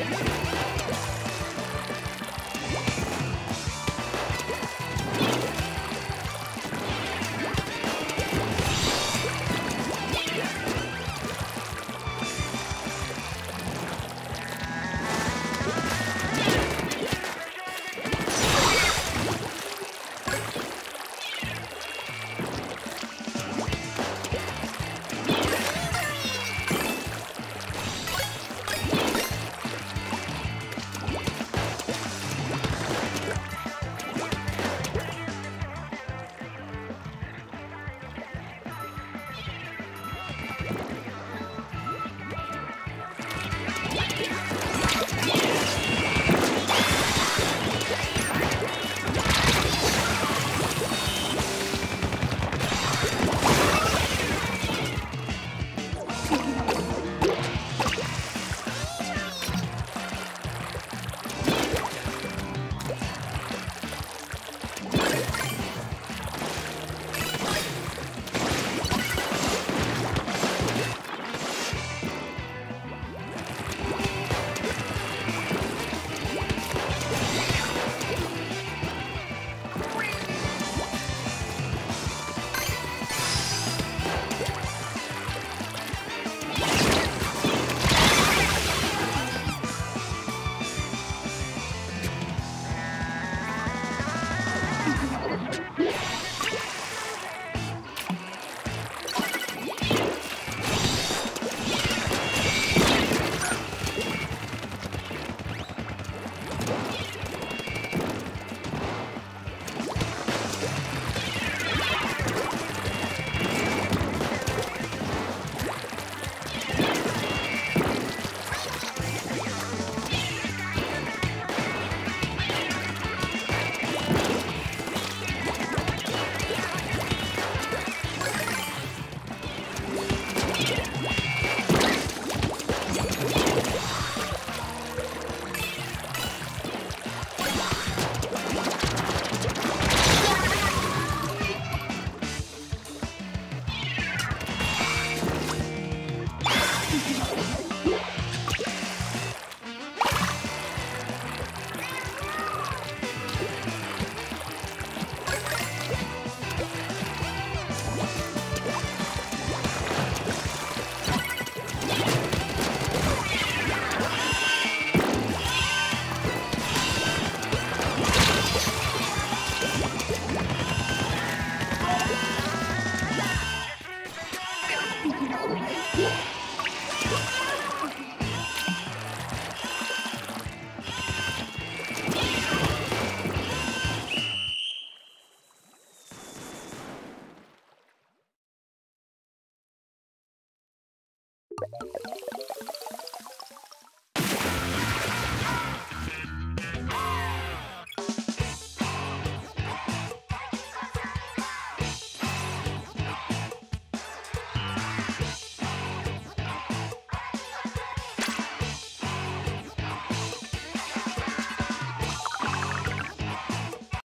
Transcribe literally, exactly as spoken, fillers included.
Yeah.